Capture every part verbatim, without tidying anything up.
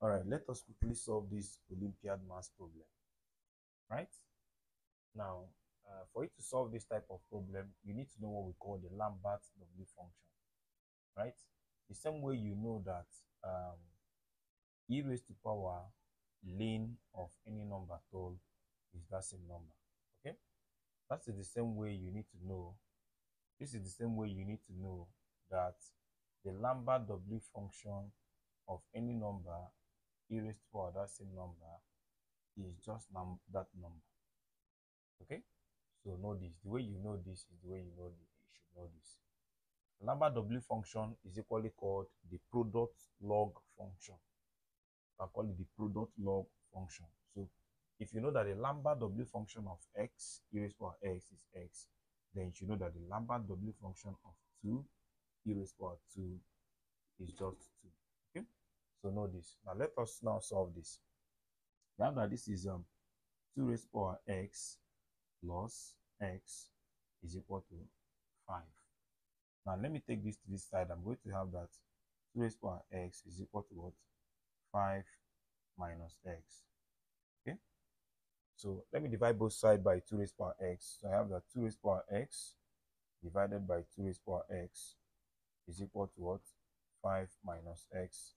All right, let us quickly solve this Olympiad mass problem. Right now, uh, for you to solve this type of problem, you need to know what we call the Lambert W function. Right, the same way you know that um, e raised to power ln of any number at all is that same number. Okay, that's the same way you need to know. This is the same way you need to know that the Lambert W function of any number e raised to power that same number is just num that number. Okay, so know this. The way you know this is the way you know this. You should know this. Lambert W function is equally called the product log function. I call it the product log function. So if you know that the Lambert W function of x e raised to power x is x, then you should know that the Lambert W function of two e raised to power two is just two. Okay, so know this. Now let us now solve this. Now that this is um two raised to power x plus x is equal to five. Now let me take this to this side. I'm going to have that two raised to power x is equal to what? five minus x. Okay, so let me divide both sides by two raised to power x. So I have that two raised to power x divided by two raised to power x is equal to what? five minus x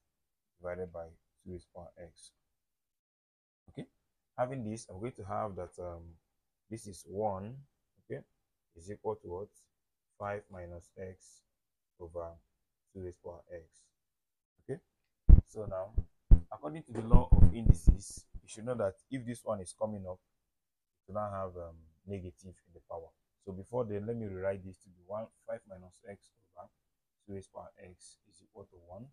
divided by two raised to power x. Okay, having this, I'm going to have that um this is one, okay, is equal to what? five minus x over two raised to power x. Okay, so now according to the law of indices, you should know that if this one is coming up, you now have um, negative in the power. So before then, let me rewrite this to be one. five minus x over two raised to power x is equal to one.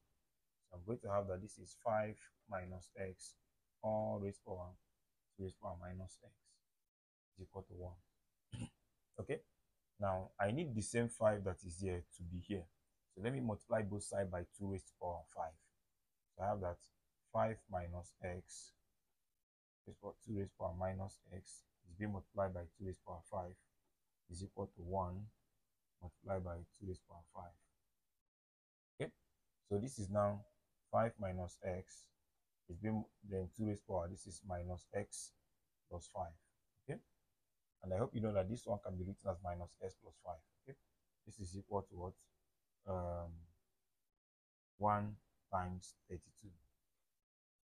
So I'm going to have that this is five minus x all raised to power two raised to power minus x is equal to one. Okay, now I need the same five that is here to be here. So let me multiply both sides by two raised to power five. So I have that five minus x two raised to power minus x is being multiplied by two raised to power five is equal to one multiplied by two raised to power five. Okay, so this is now five minus x is being then two raised to power, this is minus x plus five. Okay, and I hope you know that this one can be written as minus s plus five. Okay, this is equal to what? um one times thirty-two.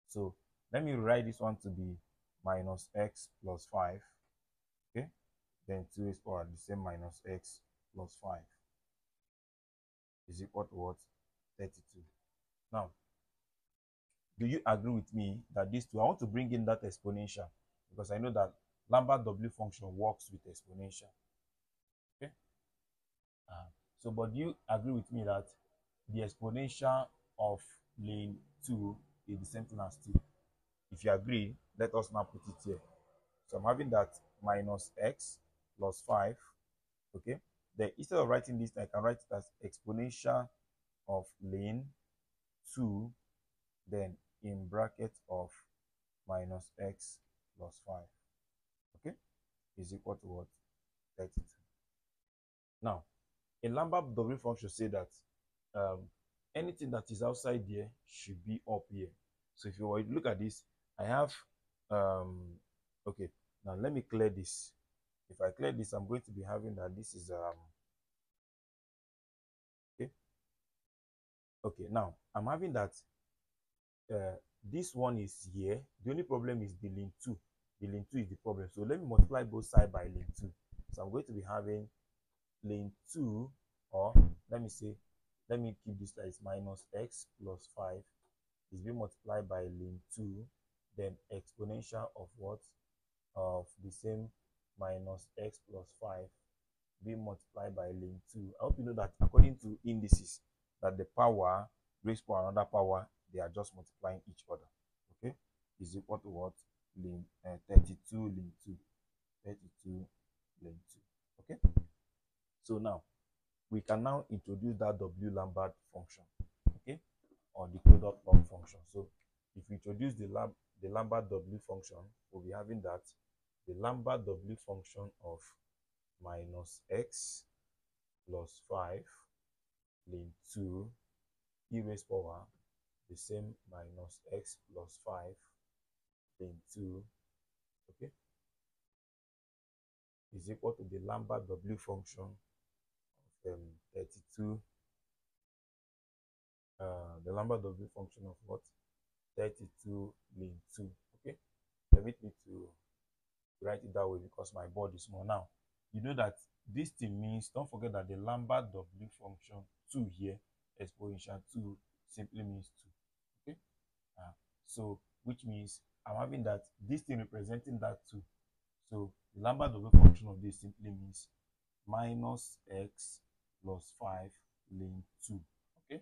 So let me write this one to be minus x plus five. Okay, then two raised to power the same minus x plus five is equal to what? thirty-two. Now, do you agree with me that these two, I want to bring in that exponential, because I know that Lambert W function works with exponential. Okay, uh, so but do you agree with me that the exponential of ln two is the same thing as two? If you agree, let us now put it here. So I'm having that minus x plus five. Okay, then instead of writing this, I can write it as exponential of ln two, then in bracket of minus x plus five. Okay, is equal to what? thirty-two. Now a Lambert W function say that um anything that is outside here should be up here. So if you were to look at this, I have um okay, now let me clear this. If I clear this, I'm going to be having that this is um okay okay now I'm having that uh this one is here. The only problem is the ln two. The ln two is the problem. So let me multiply both sides by ln two. So I'm going to be having ln two, or let me say, let me keep this as minus x plus five is being multiplied by ln two, then exponential of what? Of the same minus x plus five being multiplied by ln two. I hope you know that according to indices, that the power raised to another power, they are just multiplying each other. Okay, is equal to what? Ln uh, thirty-two ln two, thirty-two ln two. Okay, so now we can now introduce that W Lambert function, okay, or the product log function. So if we introduce the lab the Lambert W function, we'll be having that the Lambert W function of minus x plus five ln two e raised power the same minus x plus five into, okay, is equal to the Lambert W function of um, thirty-two, uh, the Lambert W function of what? thirty-two link two, okay? Permit me to write it that way because my board is small. Now, you know that this thing means, don't forget that the Lambert W function two here, exponential two, simply means two, okay? Uh, so, which means I'm having that, this thing representing that two. So, the Lambert W function of this simply means minus x plus five link two, okay?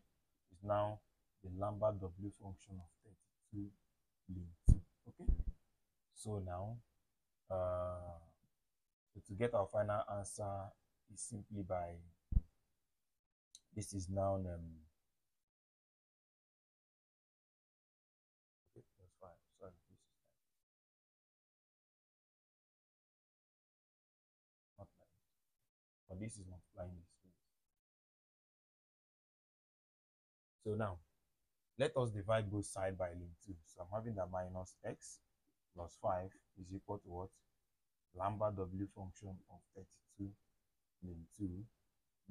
It's now the Lambert W function of thirty-two link two, okay? So, now, uh, to get our final answer is simply by, this is now um, but this is multiplying this way. So now let us divide both side by link two. So I'm having that minus x plus five is equal to what? Lambert W function of thirty-two link two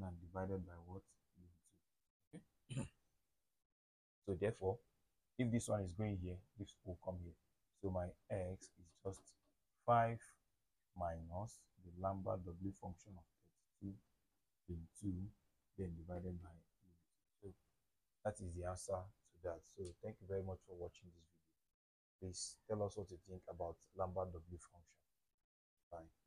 and divided by what? Link two. Okay. So therefore, if this one is going here, this will come here. So my x is just five minus the Lambert W function of thirty-two link two, then divided by link two. So that is the answer to that. So thank you very much for watching this video. Please tell us what you think about Lambert W function. Bye.